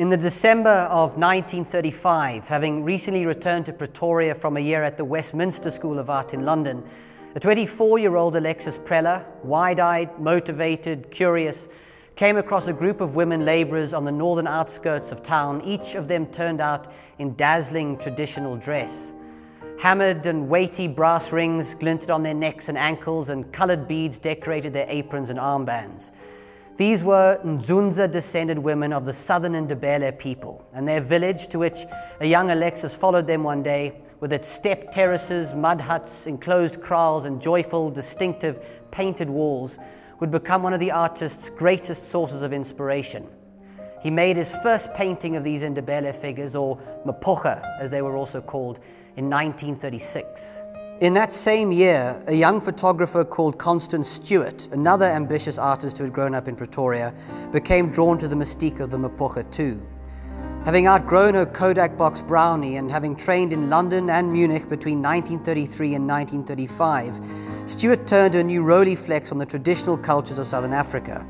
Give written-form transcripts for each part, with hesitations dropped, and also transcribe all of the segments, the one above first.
In the December of 1935, having recently returned to Pretoria from a year at the Westminster School of Art in London, a 24-year-old Alexis Preller, wide-eyed, motivated, curious, came across a group of women labourers on the northern outskirts of town, each of them turned out in dazzling traditional dress. Hammered and weighty brass rings glinted on their necks and ankles, and coloured beads decorated their aprons and armbands. These were Ndzunza-descended women of the southern Ndebele people, and their village, to which a young Alexis followed them one day, with its step terraces, mud huts, enclosed kraals, and joyful, distinctive, painted walls, would become one of the artist's greatest sources of inspiration. He made his first painting of these Ndebele figures, or Mapogga, as they were also called, in 1936. In that same year, a young photographer called Constance Stuart, another ambitious artist who had grown up in Pretoria, became drawn to the mystique of the Mapogga II. Having outgrown her Kodak box brownie and having trained in London and Munich between 1933 and 1935, Stuart turned her new Rolleiflex on the traditional cultures of Southern Africa,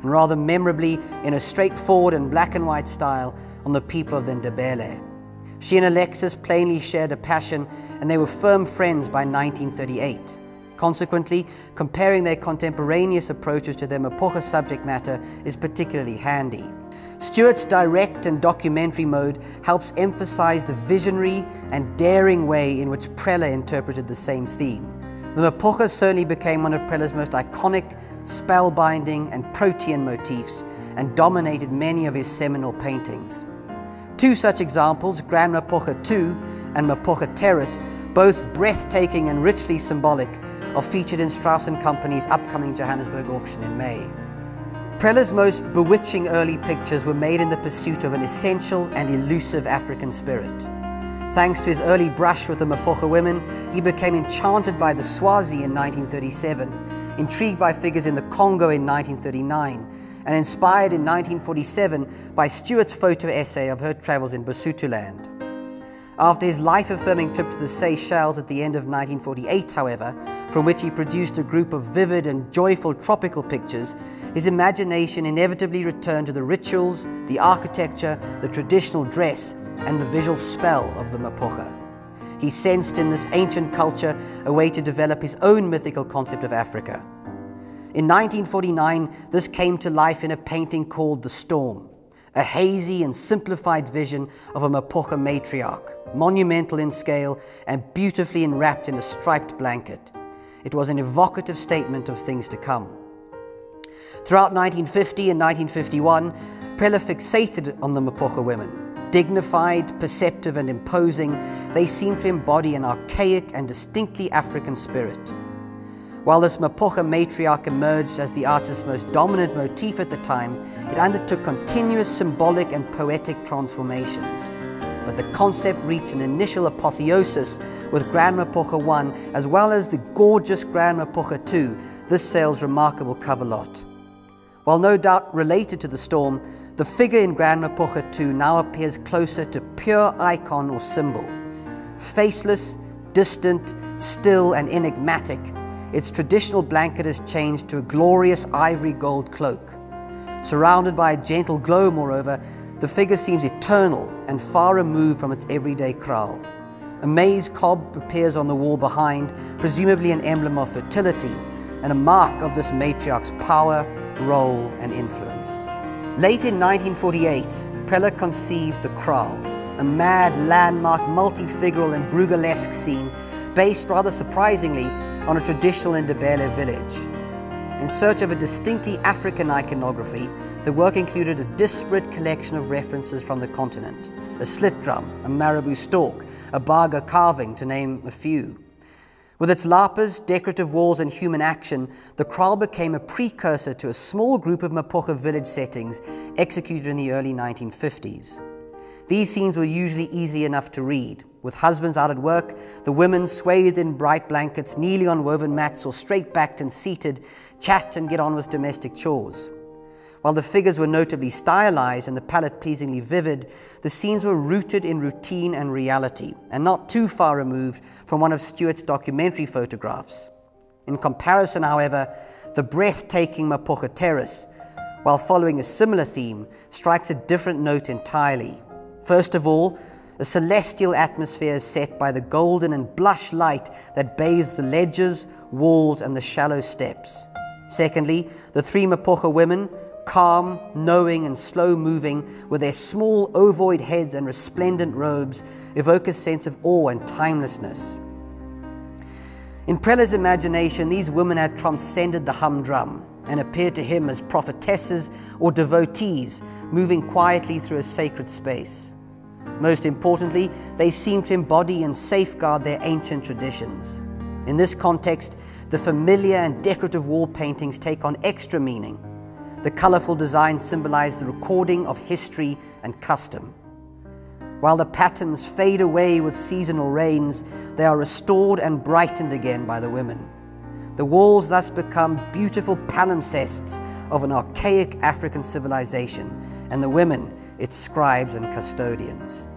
and rather memorably, in a straightforward and black and white style, on the people of the Ndebele. She and Alexis plainly shared a passion, and they were firm friends by 1938. Consequently, comparing their contemporaneous approaches to their Mapogga subject matter is particularly handy. Stuart's direct and documentary mode helps emphasize the visionary and daring way in which Preller interpreted the same theme. The Mapogga certainly became one of Preller's most iconic, spellbinding and protean motifs, and dominated many of his seminal paintings. Two such examples, Grand Mapogga II and Mapogga Terrace, both breathtaking and richly symbolic, are featured in Strauss and Company's upcoming Johannesburg auction in May. Preller's most bewitching early pictures were made in the pursuit of an essential and elusive African spirit. Thanks to his early brush with the Mapogga women, he became enchanted by the Swazi in 1937, intrigued by figures in the Congo in 1939, and inspired in 1947 by Stuart's photo essay of her travels in Basutuland. After his life-affirming trip to the Seychelles at the end of 1948, however, from which he produced a group of vivid and joyful tropical pictures, his imagination inevitably returned to the rituals, the architecture, the traditional dress, and the visual spell of the Mapogga. He sensed in this ancient culture a way to develop his own mythical concept of Africa. In 1949, this came to life in a painting called The Storm, a hazy and simplified vision of a Mapogga matriarch, monumental in scale and beautifully enwrapped in a striped blanket. It was an evocative statement of things to come. Throughout 1950 and 1951, Preller fixated on the Mapogga women. Dignified, perceptive and imposing, they seemed to embody an archaic and distinctly African spirit. While this Mapogga matriarch emerged as the artist's most dominant motif at the time, it undertook continuous symbolic and poetic transformations. But the concept reached an initial apotheosis with Grand Mapogga I, as well as the gorgeous Grand Mapogga II, this sale's remarkable cover lot. While no doubt related to the Storm, the figure in Grand Mapogga II now appears closer to pure icon or symbol. Faceless, distant, still and enigmatic, its traditional blanket is changed to a glorious ivory gold cloak. Surrounded by a gentle glow, moreover, the figure seems eternal and far removed from its everyday kraal. A maize cob appears on the wall behind, presumably an emblem of fertility and a mark of this matriarch's power, role and influence. Late in 1948, Preller conceived the Kral, a mad, landmark, multifigural and Brugel-esque scene based, rather surprisingly, on a traditional Ndebele village. In search of a distinctly African iconography, the work included a disparate collection of references from the continent, a slit drum, a marabou stalk, a baga carving, to name a few. With its lapas, decorative walls and human action, the kraal became a precursor to a small group of Mapogga village settings executed in the early 1950s. These scenes were usually easy enough to read, with husbands out at work, the women swathed in bright blankets, kneeling on woven mats or straight-backed and seated, chat and get on with domestic chores. While the figures were notably stylized and the palette pleasingly vivid, the scenes were rooted in routine and reality, and not too far removed from one of Stuart's documentary photographs. In comparison, however, the breathtaking Mapogga Terrace while following a similar theme, strikes a different note entirely. First of all, a celestial atmosphere is set by the golden and blush light that bathes the ledges, walls, and the shallow steps. Secondly, the three Mapogga women, calm, knowing, and slow-moving, with their small ovoid heads and resplendent robes, evoke a sense of awe and timelessness. In Preller's imagination, these women had transcended the humdrum and appeared to him as prophetesses or devotees moving quietly through a sacred space. Most importantly, they seemed to embody and safeguard their ancient traditions. In this context, the familiar and decorative wall paintings take on extra meaning. The colorful designs symbolize the recording of history and custom. While the patterns fade away with seasonal rains, they are restored and brightened again by the women. The walls thus become beautiful palimpsests of an archaic African civilization, and the women its scribes and custodians.